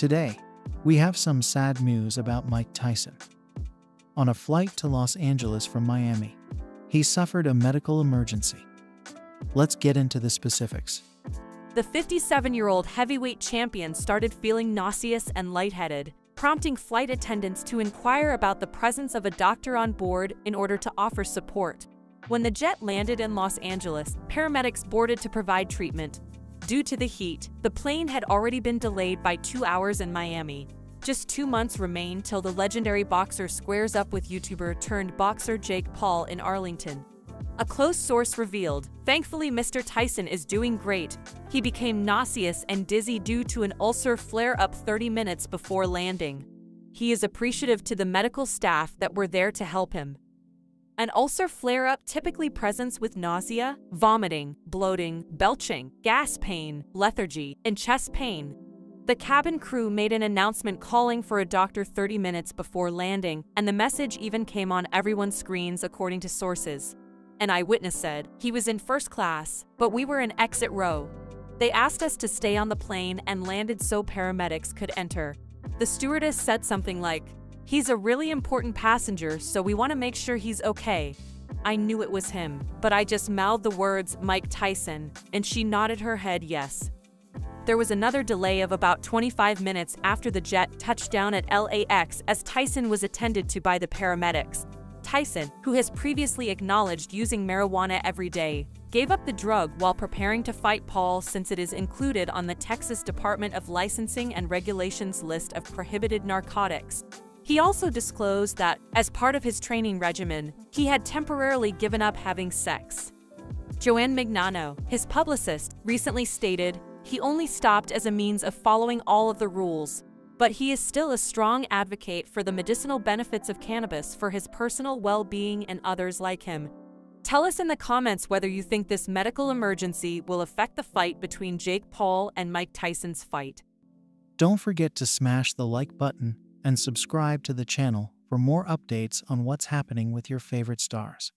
Today, we have some sad news about Mike Tyson. On a flight to Los Angeles from Miami, he suffered a medical emergency. Let's get into the specifics. The 57-year-old heavyweight champion started feeling nauseous and lightheaded, prompting flight attendants to inquire about the presence of a doctor on board in order to offer support. When the jet landed in Los Angeles, paramedics boarded to provide treatment. Due to the heat, the plane had already been delayed by 2 hours in Miami. Just 2 months remain till the legendary boxer squares up with YouTuber-turned-boxer Jake Paul in Arlington. A close source revealed, "Thankfully, Mr. Tyson is doing great. He became nauseous and dizzy due to an ulcer flare-up 30 minutes before landing. He is appreciative to the medical staff that were there to help him." An ulcer flare-up typically presents with nausea, vomiting, bloating, belching, gas pain, lethargy, and chest pain. The cabin crew made an announcement calling for a doctor 30 minutes before landing, and the message even came on everyone's screens according to sources. An eyewitness said, "He was in first class, but we were in exit row. They asked us to stay on the plane and landed so paramedics could enter." The stewardess said something like, "He's a really important passenger, so we want to make sure he's okay. I knew it was him, but I just mouthed the words, Mike Tyson, and she nodded her head yes." There was another delay of about 25 minutes after the jet touched down at LAX as Tyson was attended to by the paramedics. Tyson, who has previously acknowledged using marijuana every day, gave up the drug while preparing to fight Paul since it is included on the Texas Department of Licensing and Regulations list of prohibited narcotics. He also disclosed that, as part of his training regimen, he had temporarily given up having sex. Joanne Mignano, his publicist, recently stated, "He only stopped as a means of following all of the rules, but he is still a strong advocate for the medicinal benefits of cannabis for his personal well-being and others like him." Tell us in the comments whether you think this medical emergency will affect the fight between Jake Paul and Mike Tyson's fight. Don't forget to smash the like button and subscribe to the channel for more updates on what's happening with your favorite stars.